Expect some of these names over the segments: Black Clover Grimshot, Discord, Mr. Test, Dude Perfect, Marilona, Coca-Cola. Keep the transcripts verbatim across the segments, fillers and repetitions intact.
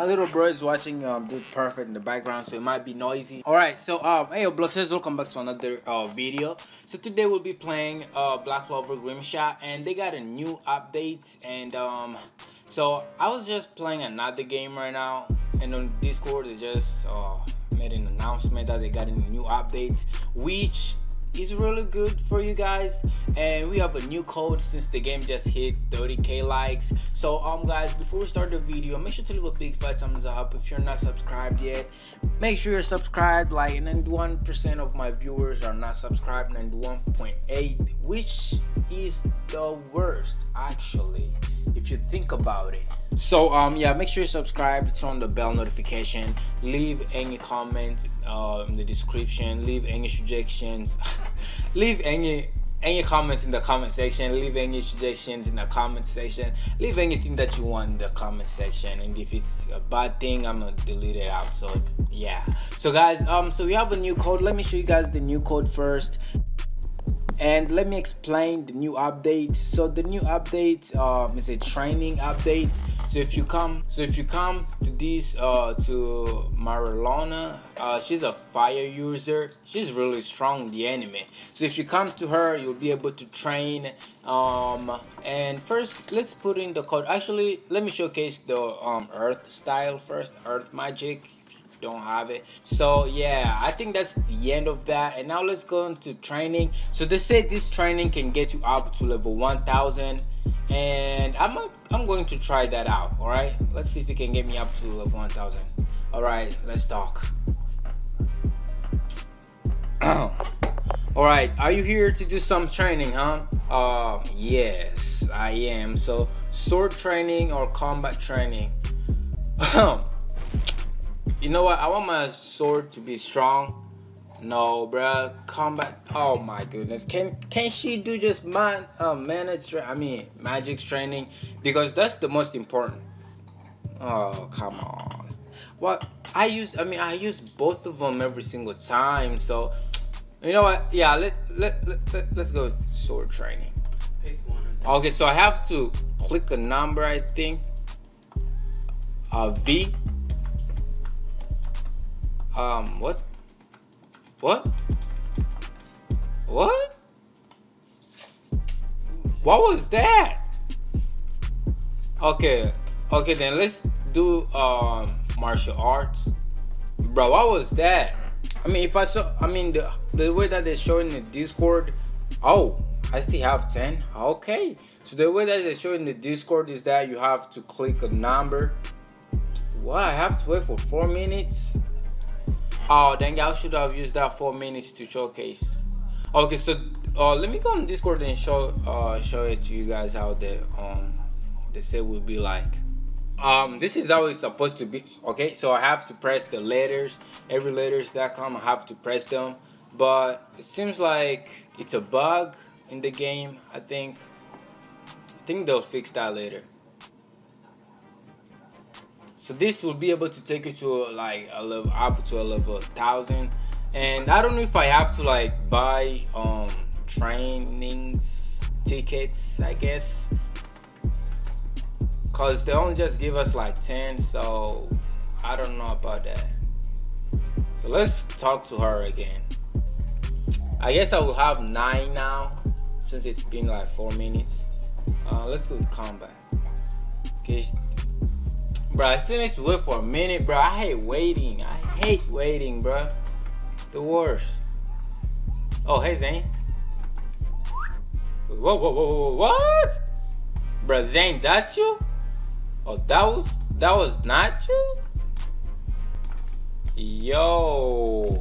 My little bro is watching um, Dude Perfect in the background, so it might be noisy. Alright, so um, hey yo Bloxers, welcome back to another uh, video. So today we'll be playing uh, Black Clover Grimshot, and they got a new update. And um, so I was just playing another game right now, and on Discord they just uh, made an announcement that they got a new update, which is really good for you guys. And we have a new code since the game just hit thirty K likes. So um guys, before we start the video, make sure to leave a big fat thumbs up. If you're not subscribed yet, make sure you're subscribed. Like ninety-one percent of my viewers are not subscribed, ninety-one point eight, which is the worst actually if you think about it. So um yeah, make sure you subscribe, turn on the bell notification, leave any comment uh, in the description, leave any suggestions, leave any any comments in the comment section, leave any suggestions in the comment section, leave anything that you want in the comment section. And if it's a bad thing, I'm gonna delete it out. So yeah, so guys, um so we have a new code. Let me show you guys the new code first, and let me explain the new update. So the new update um, is a training update. So if you come, so if you come to this, uh, to Marilona, uh, she's a fire user. She's really strong in the anime. So if you come to her, you'll be able to train. Um, and first, let's put in the code. Actually, let me showcase the um, Earth style first. Earth magic. Don't have it. So yeah, I think that's the end of that. And now let's go into training. So they say this training can get you up to level one thousand, and I'm up, I'm going to try that out. All right, let's see if it can get me up to level one thousand. All right, let's talk. All right, are you here to do some training, huh? Um, yes, I am. So sword training or combat training? You know what? I want my sword to be strong. No, bruh. Combat. Oh my goodness. Can can she do just man, uh, manage? I mean, magic training, because that's the most important. Oh come on. What I use? I mean, I use both of them every single time. So, you know what? Yeah. Let let, let, let let's go with sword training. Pick one of them. Okay. So I have to click a number. I think. Uh, V. Um, what? What? What? What was that? Okay, okay then let's do um martial arts. Bro, what was that? I mean, if I saw, I mean the the way that they show in the Discord. Oh, I still have ten. Okay, so the way that they show in the Discord is that you have to click a number. Wow, I have to wait for four minutes. Oh, dang, I should have used that four minutes to showcase. Okay, so uh, let me go on Discord and show uh, show it to you guys how the um the set will be like. Um, this is how it's supposed to be. Okay, so I have to press the letters. Every letters that come, I have to press them. But it seems like it's a bug in the game. I think I think they'll fix that later. So this will be able to take you to like a level up to a level thousand. And I don't know if I have to like buy um trainings tickets, I guess, cause they only just give us like ten, so I don't know about that. So let's talk to her again. I guess I will have nine now since it's been like four minutes. Uh, let's go with combat. Okay. Bro, I still need to wait for a minute, bro. I hate waiting. I hate waiting, bro. It's the worst. Oh, hey, Zane. Whoa, whoa, whoa, whoa, what? Bro, Zane, that's you? Oh, that was, that was not you? Yo.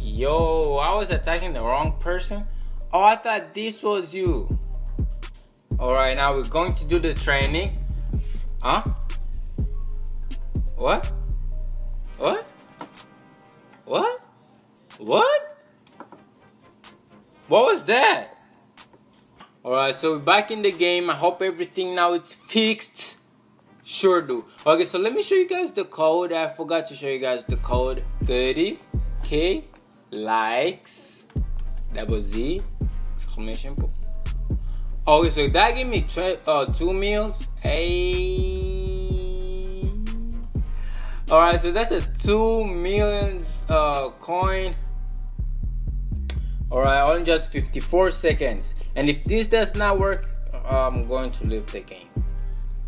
Yo, I was attacking the wrong person? Oh, I thought this was you. Alright, now we're going to do the training. Huh? What? What? What? What? What was that? Alright, so we're back in the game. I hope everything now it's fixed. Sure do. Okay, so let me show you guys the code. I forgot to show you guys the code. thirty K likes. Double Z. Exclamation point. Okay, so that gave me uh, two meals. Hey. Alright, so that's a two millions uh, coin. Alright, all in just fifty-four seconds. And if this does not work, I'm going to leave the game.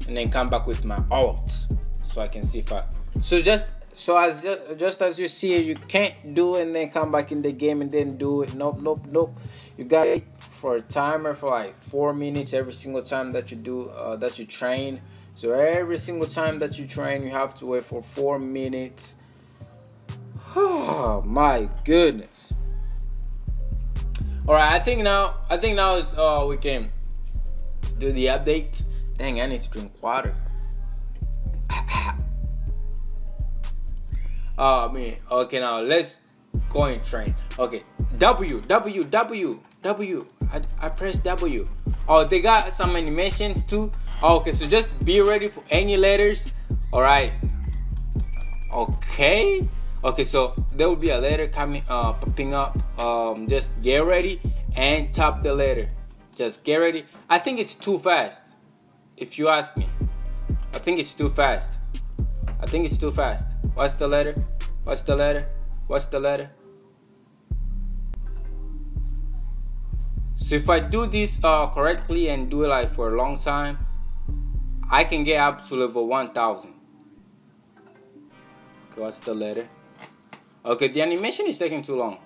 And then come back with my alt. So I can see if I... So just... So as just, just as you see, you can't do and then come back in the game and then do it. Nope, nope, nope. You got it for a timer for like four minutes every single time that you do uh, that you train. So every single time that you train, you have to wait for four minutes. Oh my goodness! All right, I think now. I think now it's uh, we can do the update. Dang, I need to drink water. Oh, I mean, okay, now let's go and train. Okay, W, W, W, W. I, I pressed W. Oh, they got some animations too. Oh, okay, so just be ready for any letters. All right. Okay. Okay, so there will be a letter coming, uh, popping up. Um, just get ready and tap the letter. Just get ready. I think it's too fast, if you ask me. I think it's too fast. I think it's too fast. What's the letter? What's the letter? What's the letter? So if I do this uh, correctly and do it like for a long time, I can get up to level one thousand. Okay, what's the letter? Okay, the animation is taking too long.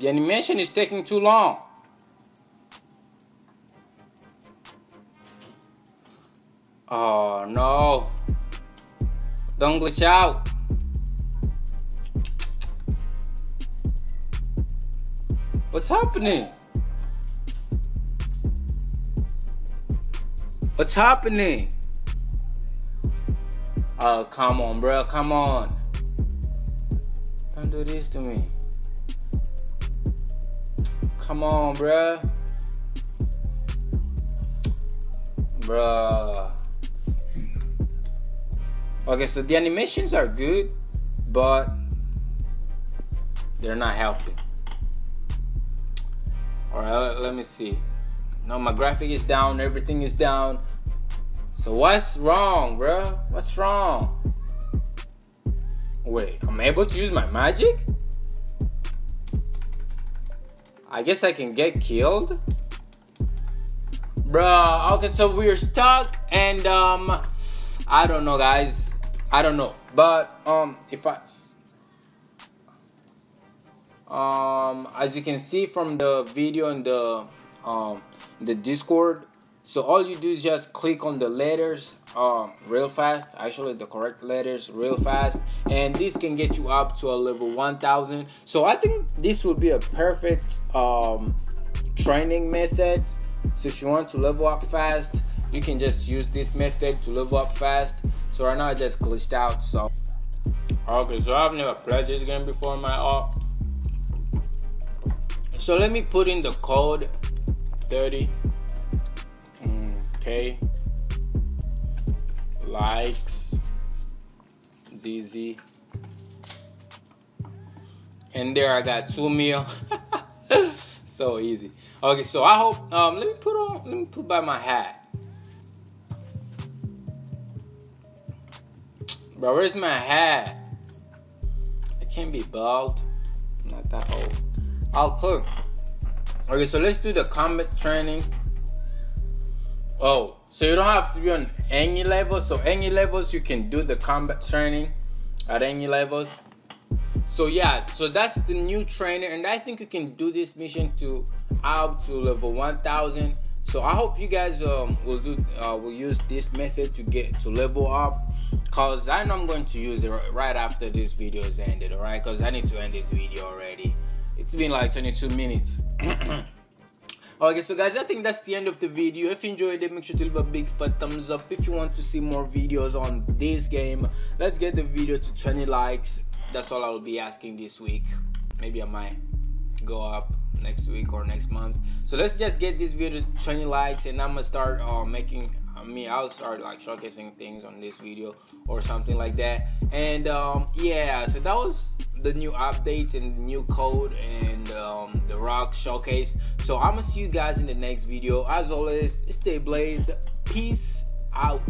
The animation is taking too long. Oh no, don't glitch out. What's happening? What's happening? Oh, come on, bro, come on. Don't do this to me. Come on, bro. Bruh. Okay, so the animations are good, but they're not helping. All right, let me see. No, my graphic is down, everything is down. So what's wrong, bro? What's wrong? Wait, I'm able to use my magic? I guess I can get killed? Bruh, okay, so we're stuck and um, I don't know, guys. I don't know, but um, if I, um, as you can see from the video in the, um, the Discord, so all you do is just click on the letters, um, real fast, actually the correct letters real fast, and this can get you up to a level one thousand. So I think this would be a perfect, um, training method. So if you want to level up fast, you can just use this method to level up fast. So right now I just glitched out, so. Okay, so I've never played this game before in my op. So let me put in the code thirty K mm, likes Z Z. And there I got two mil. So easy. Okay, so I hope, um, let me put on, let me put by my hat. Bro, where's my hat? I can't be bald. I'm not that old. I'll cook. Okay, so let's do the combat training. Oh, so you don't have to be on any level. So any levels, you can do the combat training at any levels. So yeah, so that's the new trainer. And I think you can do this mission to out to level one thousand. So I hope you guys um, will do uh, will use this method to get to level up, cause I know I'm going to use it right after this video is ended. All right, cause I need to end this video already. It's been like twenty-two minutes. Okay, so guys, I think that's the end of the video. If you enjoyed it, make sure to leave a big fat thumbs up. If you want to see more videos on this game, let's get the video to twenty likes. That's all I will be asking this week. Maybe I might go up next week or next month. So let's just get this video to twenty likes, and I'm gonna start uh, making I mean, I'll start like showcasing things on this video or something like that. And um, yeah, so that was the new updates and new code and um, the rock showcase. So I'm gonna see you guys in the next video. As always, stay blazed. Peace out.